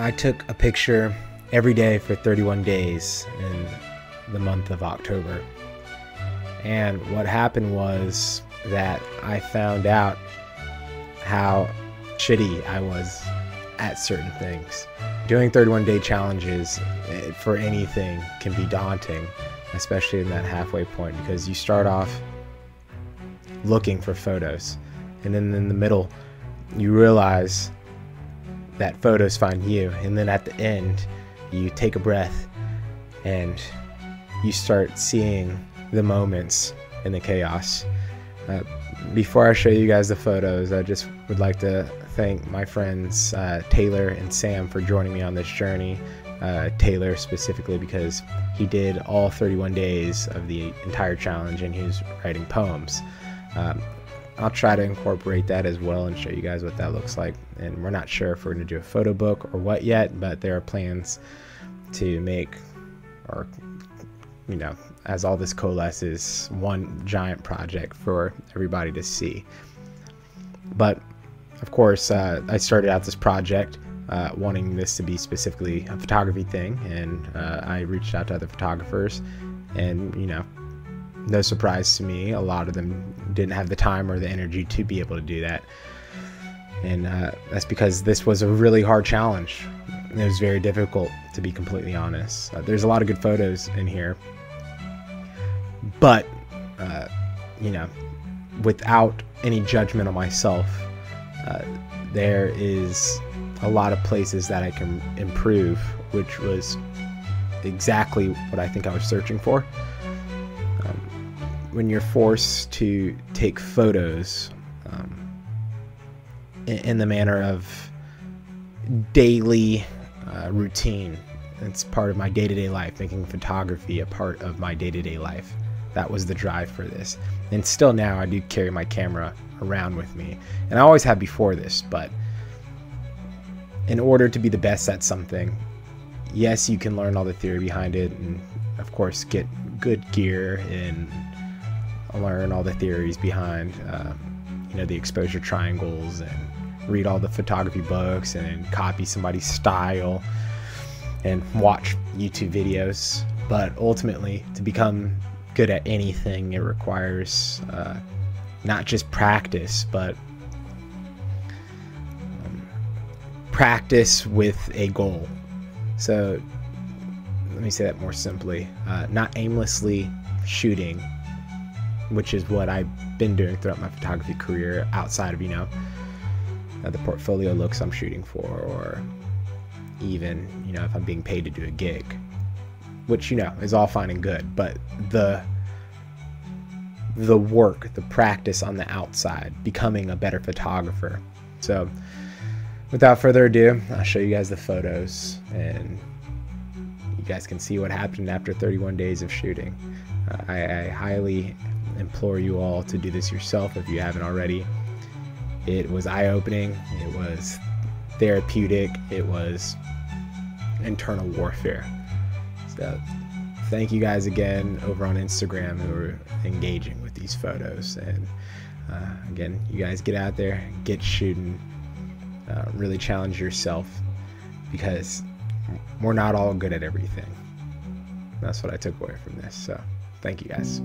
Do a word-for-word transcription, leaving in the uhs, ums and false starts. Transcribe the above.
I took a picture every day for thirty-one days in the month of October. And what happened was that I found out how shitty I was at certain things. Doing thirty-one day challenges for anything can be daunting, especially in that halfway point, because you start off looking for photos, and then in the middle you realize that photos find you, and then at the end you take a breath and you start seeing the moments in the chaos. Uh, before I show you guys the photos, I just would like to thank my friends uh, Taylor and Sam for joining me on this journey. Uh, Taylor specifically, because he did all thirty-one days of the entire challenge and he was writing poems. Um, I'll try to incorporate that as well and show you guys what that looks like. And we're not sure if we're going to do a photo book or what yet, but there are plans to make, or you know, as all this coalesces, one giant project for everybody to see. But of course, uh, I started out this project uh, wanting this to be specifically a photography thing, and uh, I reached out to other photographers, and you know, no surprise to me, a lot of them didn't have the time or the energy to be able to do that. And uh, that's because this was a really hard challenge. It was very difficult, to be completely honest. Uh, there's a lot of good photos in here, but uh, you know, without any judgment on myself, uh, there is a lot of places that I can improve, which was exactly what I think I was searching for. Um, when you're forced to take photos um, in, in the manner of daily uh, routine, it's part of my day-to-day life, making photography a part of my day-to-day life. That was the drive for this. And still now I do carry my camera around with me, and I always have before this, but in order to be the best at something, yes, you can learn all the theory behind it and of course get good gear and learn all the theories behind uh, you know, the exposure triangles, and read all the photography books and copy somebody's style and watch YouTube videos. But ultimately, to become good at anything, it requires uh, not just practice, but um, practice with a goal. So let me say that more simply, uh, not aimlessly shooting, which is what I've been doing throughout my photography career, outside of, you know, uh, the portfolio looks I'm shooting for, or even, you know, if I'm being paid to do a gig, which, you know, is all fine and good, but the the work, the practice on the outside, becoming a better photographer. So without further ado, I'll show you guys the photos, and you guys can see what happened after thirty-one days of shooting. Uh, I, I highly implore you all to do this yourself if you haven't already. It was eye-opening, it was therapeutic, it was internal warfare. Uh, thank you guys again over on Instagram who are engaging with these photos, and uh, again, you guys get out there, get shooting, uh, really challenge yourself, because we're not all good at everything. That's what I took away from this, so thank you guys.